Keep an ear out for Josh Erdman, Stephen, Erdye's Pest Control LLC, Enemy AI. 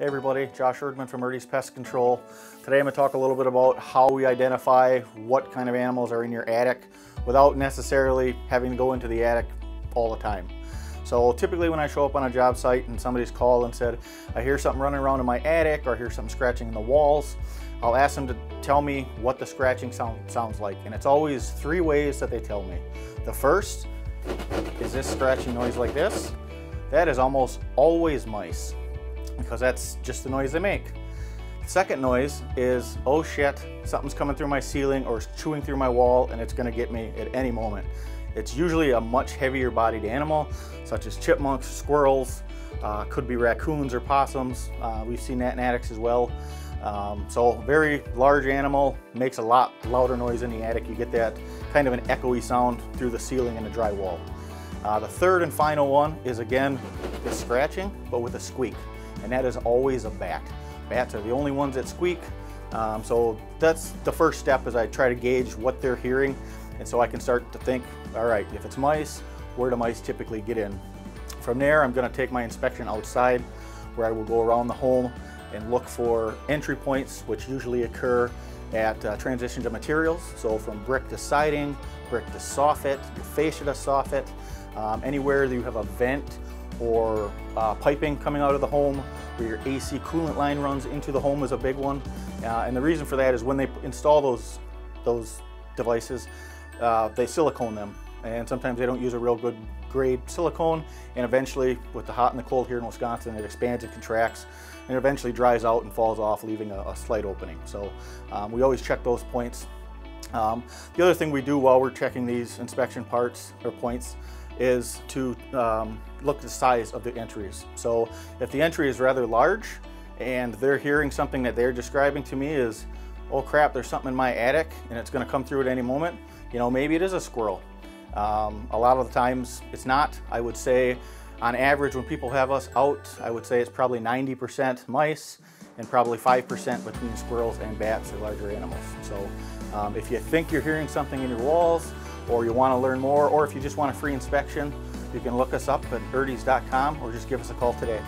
Hey everybody, Josh Erdman from Erdye's Pest Control. Today I'm going to talk a little bit about how we identify what kind of animals are in your attic without necessarily having to go into the attic all the time. So typically when I show up on a job site and somebody's called and said, I hear something running around in my attic or I hear something scratching in the walls, I'll ask them to tell me what the scratching sounds like. And it's always three ways that they tell me. The first is this scratching noise like this. That is almost always mice, because that's just the noise they make. The second noise is, oh shit, something's coming through my ceiling or chewing through my wall and it's gonna get me at any moment. It's usually a much heavier bodied animal, such as chipmunks, squirrels, could be raccoons or possums. We've seen that in attics as well. So very large animal makes a lot louder noise in the attic. You get that kind of an echoey sound through the ceiling and the drywall. The third and final one is again, the scratching, but with a squeak. And that is always a bat. Bats are the only ones that squeak. So that's the first step, is I try to gauge what they're hearing. And so I can start to think, all right, if it's mice, where do mice typically get in? From there, I'm gonna take my inspection outside, where I will go around the home and look for entry points, which usually occur at transition to materials. So from brick to siding, brick to soffit, the fascia to soffit, anywhere that you have a vent or piping coming out of the home, where your AC coolant line runs into the home is a big one. And the reason for that is when they install those devices, they silicone them. And sometimes they don't use a real good grade silicone. And eventually, with the hot and the cold here in Wisconsin, it expands and contracts and eventually dries out and falls off, leaving a slight opening. So we always check those points. The other thing we do while we're checking these inspection parts or points is to look at the size of the entries. So if the entry is rather large and they're hearing something that they're describing to me is, oh crap, there's something in my attic and it's gonna come through at any moment, you know, maybe it is a squirrel. A lot of the times it's not. I would say on average when people have us out, I would say it's probably 90% mice and probably 5% between squirrels and bats or larger animals. So if you think you're hearing something in your walls, or you want to learn more, or if you just want a free inspection, you can look us up at erdye's.com or just give us a call today.